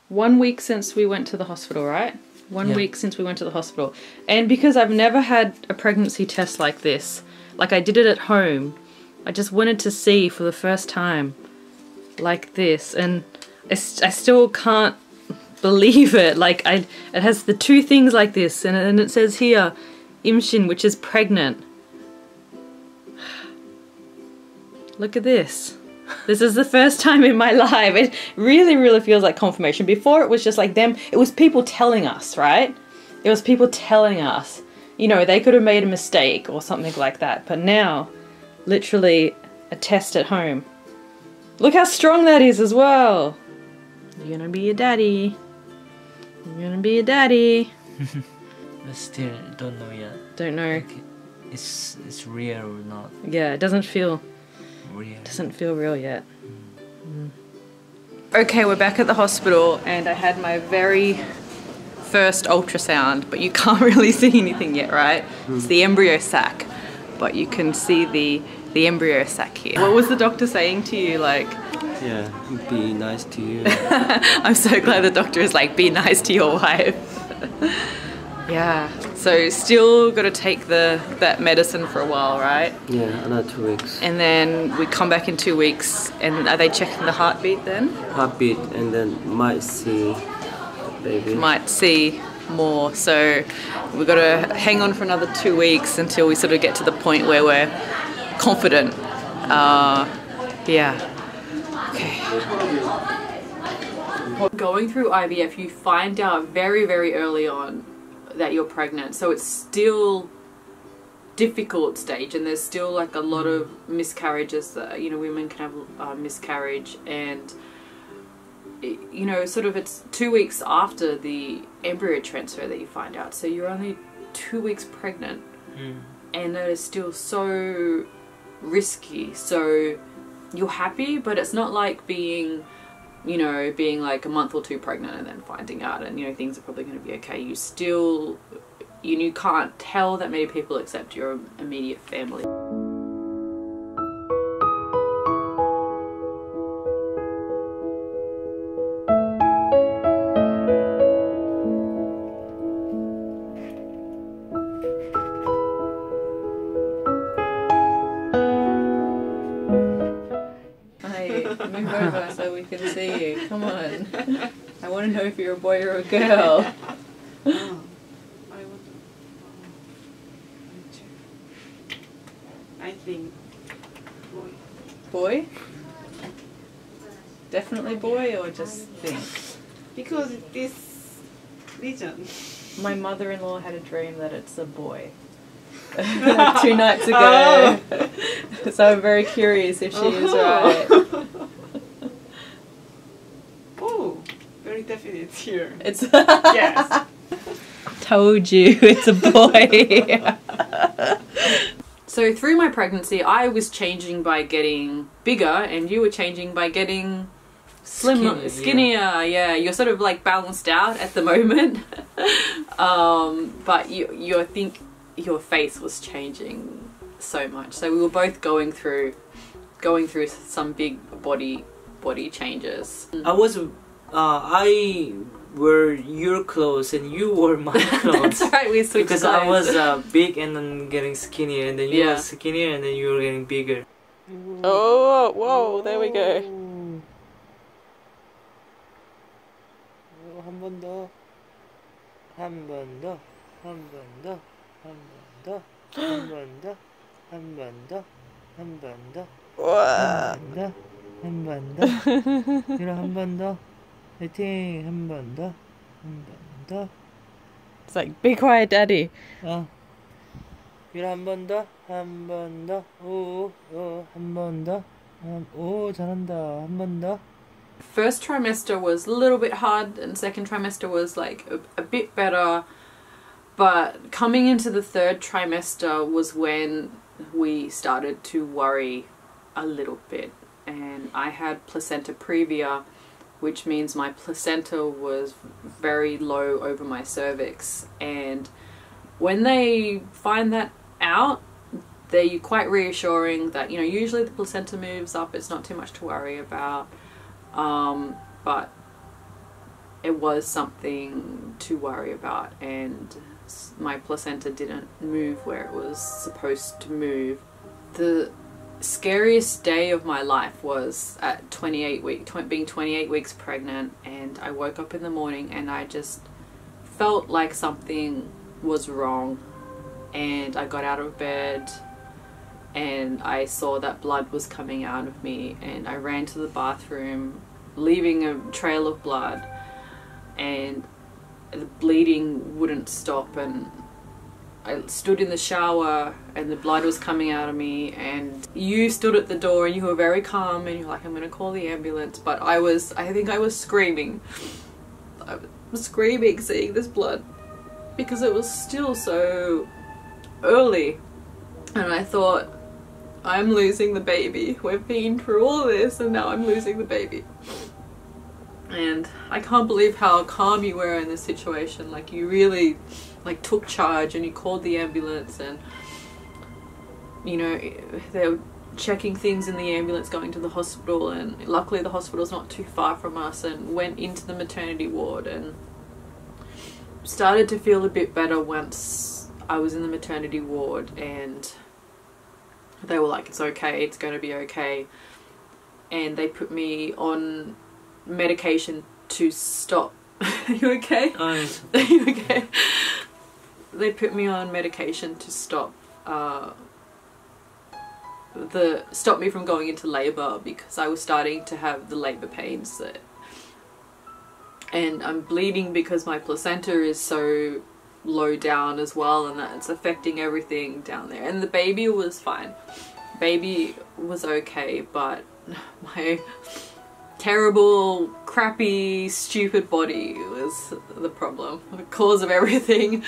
One week since we went to the hospital, right? One yeah. week since we went to the hospital. And because I've never had a pregnancy test like this, like I did it at home, I just wanted to see for the first time like this, and I, st I still can't believe it. Like I, it has the two things like this, and, and it says here imshin, which is pregnant. Look at this. This is the first time in my life. It really, really feels like confirmation. Before it was just like them, it was people telling us, right? It was people telling us, you know, they could have made a mistake or something like that, but now literally a test at home. Look how strong that is as well. You're gonna be a daddy. You're gonna be a daddy. But still don't know yet. Don't know. Like it's it's real or not. Yeah, it doesn't feel real. Doesn't feel real yet. Mm. Mm. Okay, we're back at the hospital and I had my very first ultrasound, but you can't really see anything yet, right? Mm. It's the embryo sac, but you can see the the embryo sac here. What was the doctor saying to you, like? Yeah, be nice to you. I'm so glad the doctor is like, be nice to your wife. Yeah, so still gotta take the that medicine for a while, right? Yeah, another two weeks. And then we come back in two weeks, and are they checking the heartbeat then? Heartbeat, and then might see the baby. Might see more, so we gotta hang on for another two weeks until we sort of get to the point where we're confident. Uh, yeah. Okay. Going through I V F, you find out very, very early on that you're pregnant. So it's still difficult stage, and there's still like a lot of miscarriages that, you know, women can have uh, miscarriage, and it, you know, sort of it's two weeks after the embryo transfer that you find out. So you're only two weeks pregnant. Mm. And that is still so risky. So you're happy, but it's not like being, you know, being like a month or two pregnant and then finding out and, you know, things are probably going to be okay. You still, you, you can't tell that many people except your immediate family. Move over so we can see you. Come on. I want to know if you're a boy or a girl. Oh, I would. Uh, I think boy. Boy? Definitely boy, or just think? Because this region. My mother-in-law had a dream that it's a boy. Two nights ago. Oh. So I'm very curious if she oh. is right. Oh, very definite here. It's yes. Told you, it's a boy. So through my pregnancy, I was changing by getting bigger, and you were changing by getting slimmer, skinnier. skinnier. Yeah. yeah, you're sort of like balanced out at the moment. um, but you, you I think. Your face was changing so much, so we were both going through going through some big body body changes. I was uh, I wore your clothes and you wore my clothes. That's right, we switched because clothes. I was uh, big and then getting skinnier, and then you yeah. were skinnier, and then you were getting bigger. Oh, whoa, there we go. It's like, be quiet, daddy. Oh. First trimester was a little bit hard, and second trimester was like a, a bit better. But coming into the third trimester was when we started to worry a little bit. And I had placenta previa, which means my placenta was very low over my cervix. And when they find that out, they're quite reassuring that, you know, usually the placenta moves up, it's not too much to worry about. Um, but it was something to worry about, and my placenta didn't move where it was supposed to move. The scariest day of my life was at twenty-eight weeks, being twenty-eight weeks pregnant, and I woke up in the morning and I just felt like something was wrong, and I got out of bed and I saw that blood was coming out of me, and I ran to the bathroom leaving a trail of blood, and the bleeding wouldn't stop, and I stood in the shower and the blood was coming out of me, and you stood at the door and you were very calm and you're like, I'm gonna call the ambulance, but I was I think I was screaming I was screaming seeing this blood, because it was still so early, and I thought, I'm losing the baby, we've been through all this and now I'm losing the baby. And I can't believe how calm you were in this situation. Like, you really like took charge, and you called the ambulance, and you know, they were checking things in the ambulance going to the hospital, and luckily the hospital's not too far from us, and went into the maternity ward and started to feel a bit better once I was in the maternity ward, and they were like, it's okay, it's going to be okay. And they put me on medication to stop. Are you okay? Oh. Are you okay? They put me on medication to stop uh, the stop me from going into labor, because I was starting to have the labor pains, that, and I'm bleeding because my placenta is so low down as well, and that's affecting everything down there. And the baby was fine, baby was okay, but my terrible, crappy, stupid body was the problem, the cause of everything.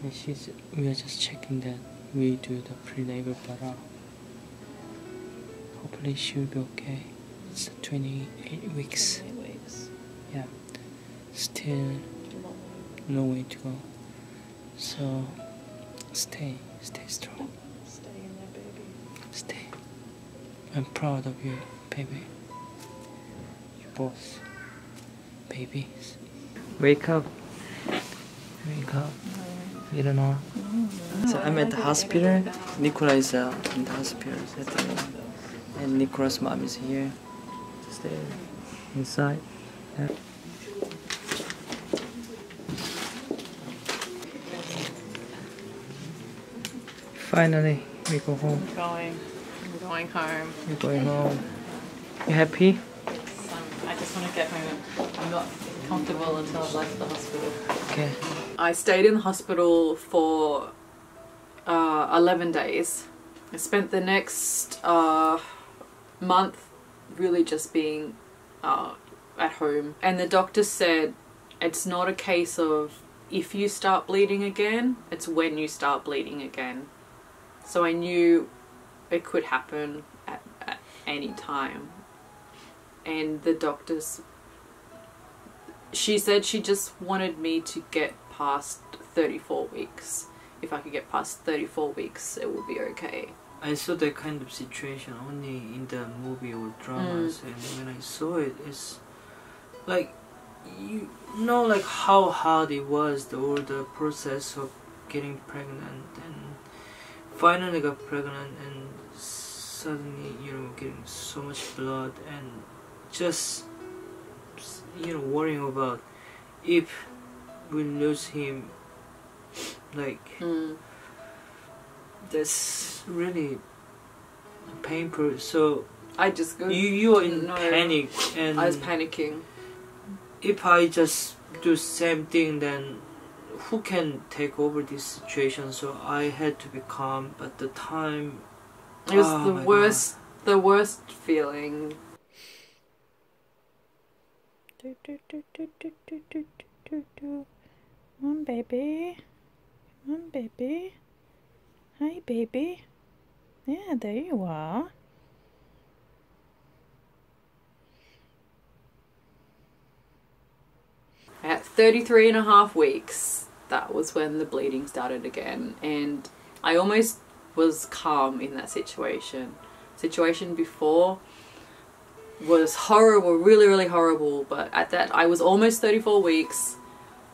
And she's, we are just checking that we do the pre-labor para. Hopefully she'll be okay. It's twenty-eight weeks. twenty-eight weeks. Yeah. Still no way to go, so stay, stay strong. Stay in there, baby. Stay. I'm proud of you, baby. You both babies. Wake up. Wake up. you don't know. So I'm at the hospital. Nicola is uh, in the hospital, and Nicola's mom is here. Just there, inside. Yeah. Finally, we go home. I'm going. I'm going home. You're going home. You happy? Yes, I'm, I just want to get home. I'm not comfortable until I've left the hospital. Okay. I stayed in the hospital for uh, eleven days. I spent the next uh, month really just being uh, at home. And the doctor said it's not a case of if you start bleeding again, it's when you start bleeding again. So I knew it could happen at, at any time. And the doctors, she said she just wanted me to get past thirty-four weeks. If I could get past thirty-four weeks, it would be okay. I saw that kind of situation only in the movie or dramas, mm. and when I saw it, it's like, you know, like how hard it was, the, all the process of getting pregnant, and finally got pregnant, and suddenly, you know, getting so much blood, and just, you know, worrying about if we lose him, like, mm. that's really painful. So I just go, you you're in no, panic, and I was panicking. If I just do same thing, then who can take over this situation? So I had to be calm, but the time it was oh the worst God. the worst feeling. Do, do, do, do, do, do, do, do. Come on, baby. Come on, baby. Hi, baby. Yeah, there you are. At thirty-three and a half weeks, that was when the bleeding started again, and I almost was calm in that situation. Situation before was horrible, really, really horrible, but at that I was almost thirty-four weeks,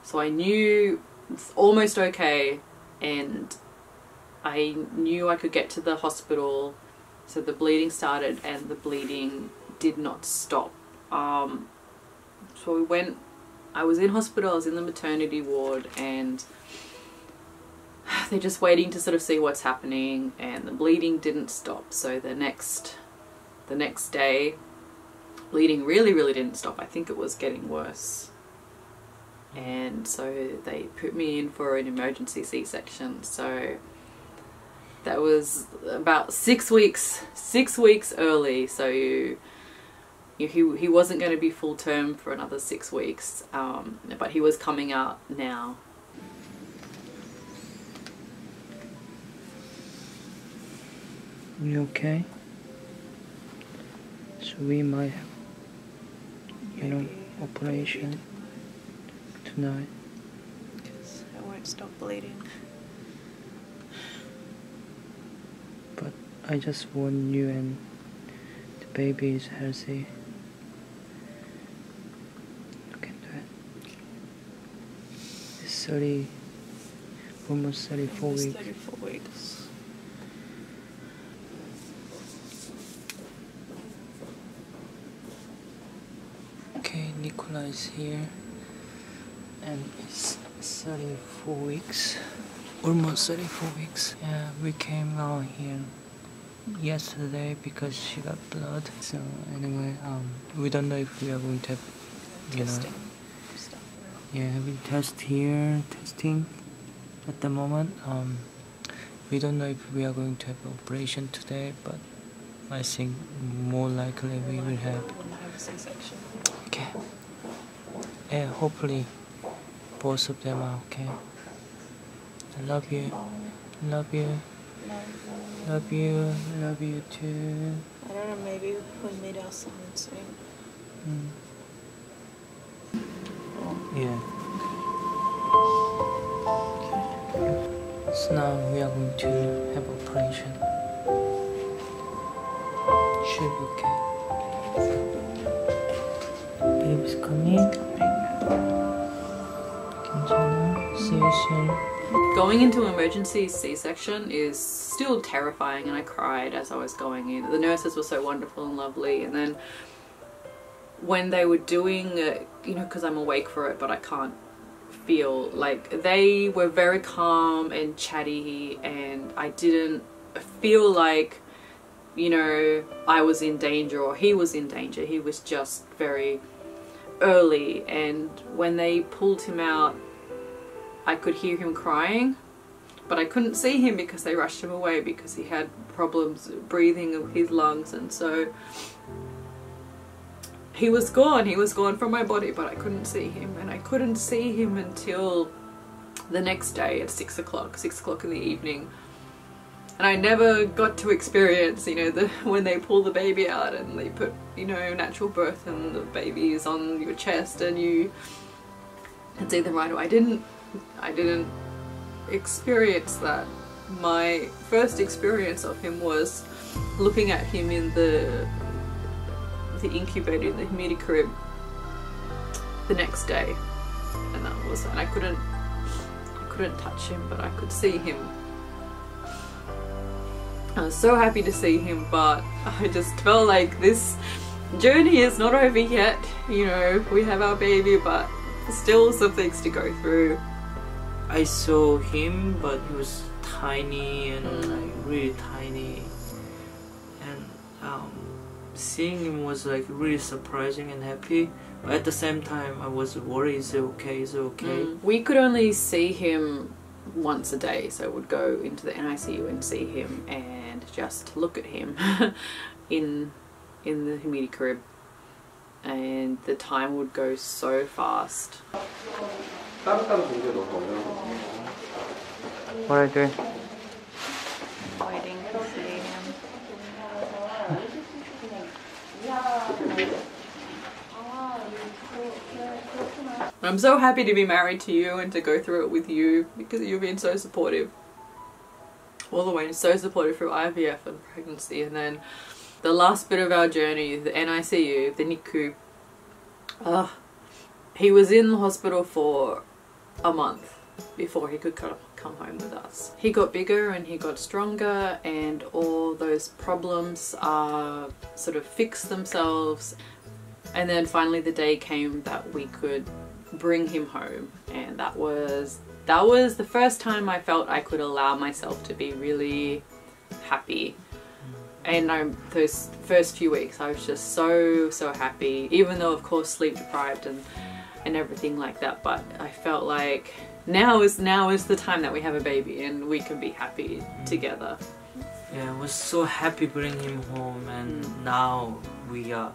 so I knew it's almost okay, and I knew I could get to the hospital. So the bleeding started, and the bleeding did not stop. Um, so we went, I was in hospital, I was in the maternity ward, and they're just waiting to sort of see what's happening, and the bleeding didn't stop. So the next, the next day, bleeding really, really didn't stop. I think it was getting worse. And so they put me in for an emergency C-section. So that was about six weeks, six weeks early. So you, you, he, he wasn't going to be full term for another six weeks, um, but he was coming out now. You okay? So we might have, you know, operation tonight. Because it won't stop bleeding. I just warn you, and the baby is healthy. You can do it. It's thirty, almost thirty-four weeks. Thirty-four weeks. Okay, Nicola is here, and it's thirty-four weeks, almost thirty-four weeks. Yeah, we came out here yesterday because she got blood. So anyway, um, we don't know if we are going to have, you testing. know, Stuff. yeah, we test here, testing at the moment. Um, we don't know if we are going to have operation today, but I think more likely we will have. Okay. And hopefully, both of them are okay. I love you. Love you. Love you, love you too. I don't know, maybe we meet our son soon. Mm. Yeah. So now we are going to have operation. Should be okay. Baby's coming. See you soon. Going into emergency C-section is still terrifying, and I cried as I was going in. The nurses were so wonderful and lovely, and then when they were doing it, you know, because I'm awake for it but I can't feel, like, they were very calm and chatty, and I didn't feel like, you know, I was in danger or he was in danger. He was just very early, and when they pulled him out I could hear him crying, but I couldn't see him because they rushed him away because he had problems breathing of his lungs, and so he was gone. He was gone from my body, but I couldn't see him, and I couldn't see him until the next day at six o'clock, six o'clock in the evening. And I never got to experience, you know, the, when they pull the baby out and they put, you know, natural birth and the baby is on your chest and you can see them right away. I didn't, I didn't experience that. My first experience of him was looking at him in the the incubator, in the humidity crib, the next day, and that was, and I couldn't, I couldn't touch him, but I could see him. I was so happy to see him, but I just felt like this journey is not over yet. You know, we have our baby, but still some things to go through. I saw him, but he was tiny and mm. like really tiny, and um, seeing him was like really surprising and happy. But at the same time, I was worried: is it okay? Is it okay? Mm. We could only see him once a day, so would go into the N I C U and see him and just look at him in in the humidity crib, and the time would go so fast. What are you doing? Waiting to see him. I'm so happy to be married to you and to go through it with you, because you've been so supportive all the way, and so supportive through I V F and pregnancy, and then the last bit of our journey, the N I C U, the N I C U. Uh, he was in the hospital for a month before he could come home with us. He got bigger and he got stronger, and all those problems uh, sort of fixed themselves, and then finally the day came that we could bring him home, and that was that was the first time I felt I could allow myself to be really happy. And I, those first few weeks I was just so so happy, even though of course sleep deprived and and everything like that, but I felt like now is now is the time that we have a baby and we can be happy together. Yeah, I was so happy bringing him home, and mm. now we are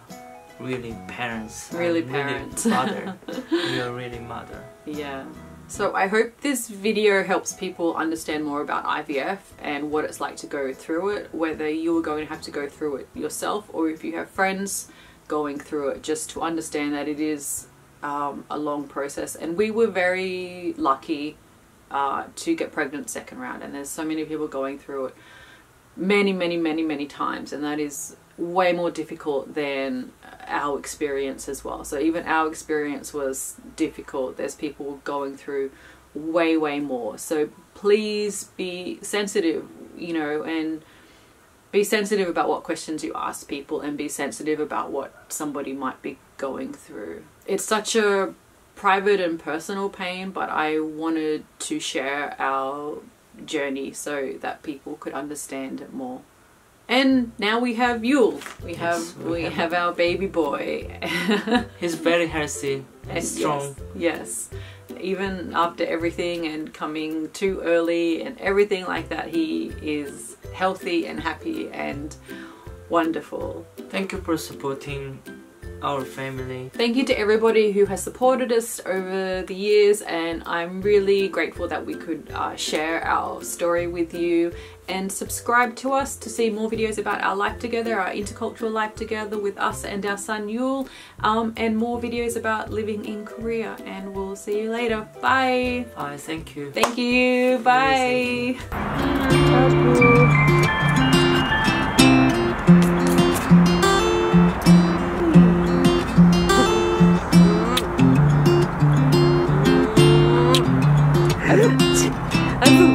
really parents. Really parents. Really mother. We are really mother. Yeah. So I hope this video helps people understand more about I V F and what it's like to go through it, whether you're going to have to go through it yourself or if you have friends going through it, just to understand that it is um, a long process. And we were very lucky uh, to get pregnant second round, and there's so many people going through it many, many, many, many times, and that is way more difficult than our experience as well. So even our experience was difficult. There's people going through way, way more. So please be sensitive, you know, and be sensitive about what questions you ask people, and be sensitive about what somebody might be going through. It's such a private and personal pain, but I wanted to share our journey so that people could understand it more. And now we have Yul. We have yes, we, we have, have our baby boy. He's very healthy and, and strong. Yes, yes, even after everything and coming too early and everything like that, he is healthy and happy and wonderful. Thank you for supporting our family. Thank you to everybody who has supported us over the years, and I'm really grateful that we could uh, share our story with you. And subscribe to us to see more videos about our life together, our intercultural life together with us and our son Yul, um, and more videos about living in Korea. And we'll see you later. Bye. Bye. Thank you. Thank you. Bye. Yes, thank you. I I'm